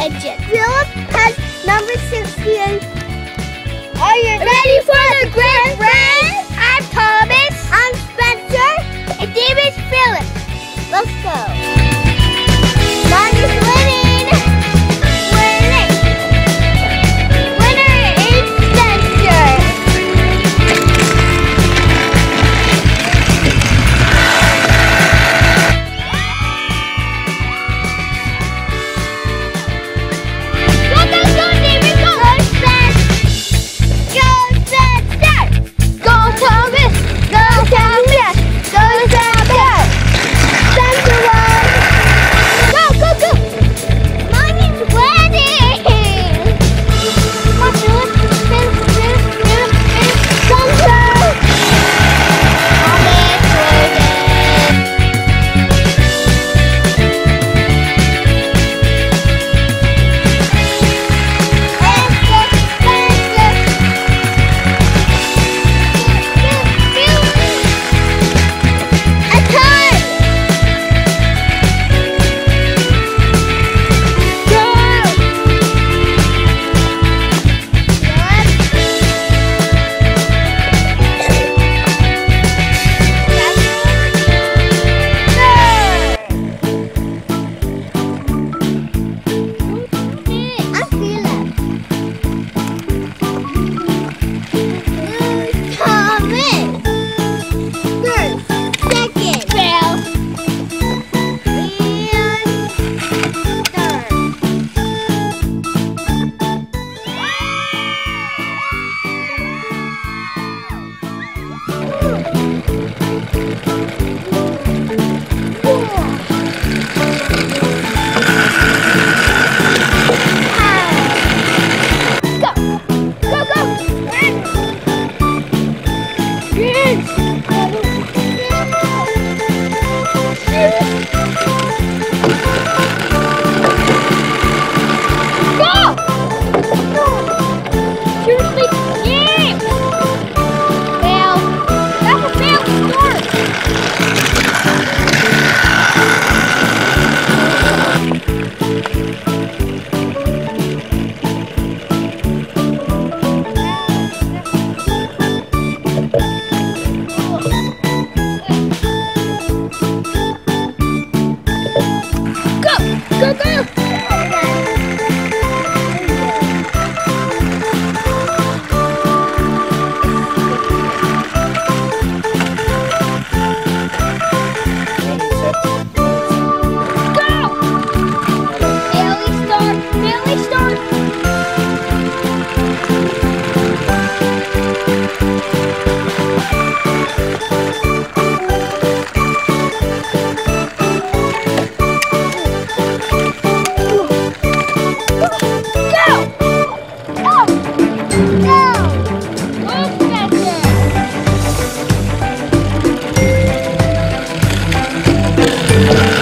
exit. Philip has number 16. Are you ready for the Great Race? I'm Thomas. I'm Spencer. And name is Philip. Let's go. Mom is winning. Winning. Winner is Spencer. Go, go, go, David, go. Go, Spencer. Go, Spencer. Go, Thomas. Go, Thomas. Go, Spencer. Spencer won. Go, go, go. Mom is winning. Mom, Philip, Spencer, Spencer. I'm Philip. Thomas. First. Second. Phil. And third. Go, go. Yes. Go. Seriously? Yeah. Bell. That's a bell start. Go! Go, go! Billy start! Go! Go! Go! Go, Spencer!